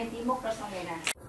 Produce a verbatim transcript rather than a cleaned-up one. repetimos personeras.